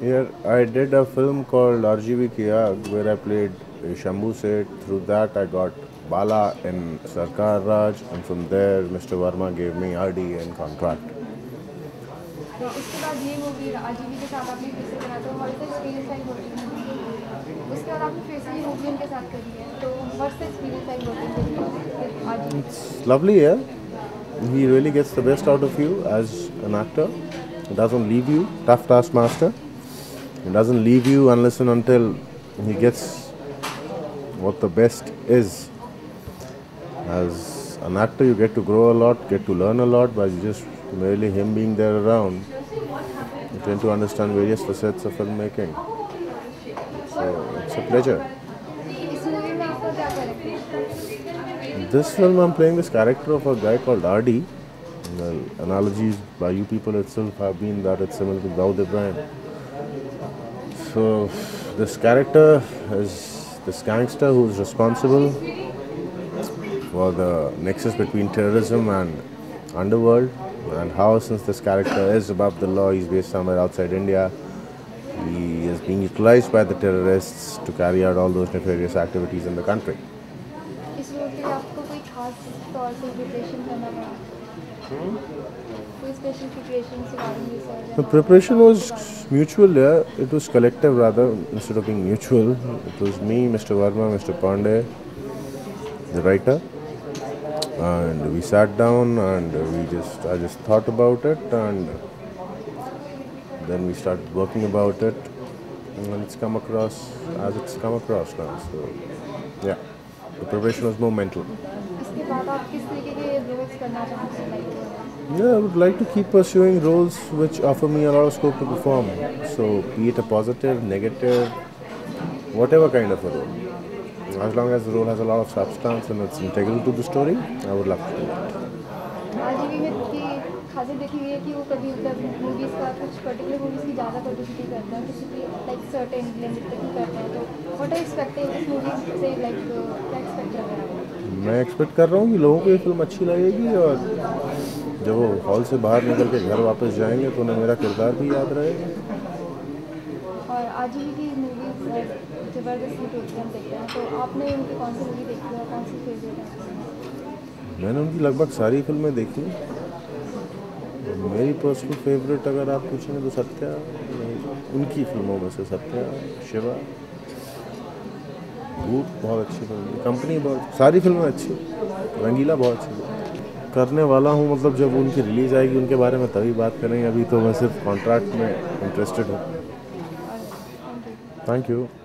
Here I did a film called RGB Kiya where I played Shambhu Seth. Through that I got Bala in Sarkar Raj, and from there Mr. Varma gave me RD and Contract. It's lovely here. He really gets the best out of you as an actor. He doesn't leave you, tough taskmaster. He doesn't leave you unless and until he gets what the best is. As an actor, you get to grow a lot, get to learn a lot by just merely him being there around. You tend to understand various facets of filmmaking. So it's a pleasure. This film, I'm playing this character of a guy called RD. The analogies by you people itself have been that it's similar to Dawood Ibrahim. So this character is this gangster who is responsible for the nexus between terrorism and underworld, and how, since this character is above the law, he's based somewhere outside India, he is being utilized by the terrorists to carry out all those nefarious activities in the country. The preparation was mutual there. It was collective rather, instead of being mutual. It was me, Mr. Varma, Mr. Pandey, the writer, and we sat down and I just thought about it, and then we started working about it, and it's come across as it's come across now. So yeah, the preparation was more mental. Yeah, I would like to keep pursuing roles which offer me a lot of scope to perform. So, be it a positive, negative, whatever kind of a role. As long as the role has a lot of substance and it's integral to the story, I would love to do that. मैं expect कर रहा हूँ कि लोगों को ये film अच्छी लगेगी, और जब वो हॉल से बाहर निकल के घर वापस जाएंगे तो उन्हें मेरा किरदार भी याद रहेगा। और आज ही की मूवीज जबरदस्त प्रोग्राम देखते हैं, तो आपने उनकी कौन सी मूवी देखी है, कौन सी फेवरेट है? मैंने उनकी लगभग सारी फिल्में देखी। मेरी पर्सनल फेवरेट अगर आप पूछेंगे तो सत्या, उनकी फिल्मों में से सत्या, शिवा, वो बहुत अच्छी फिल्म, कंपनी बहुत, सारी फिल्में अच्छी, रंगीला बहुत अच्छी करने वाला हूँ। मतलब जब उनकी रिलीज आएगी उनके बारे में तभी बात करेंगे, अभी तो मैं सिर्फ कॉन्ट्रैक्ट में इंटरेस्टेड हूँ। Thank you.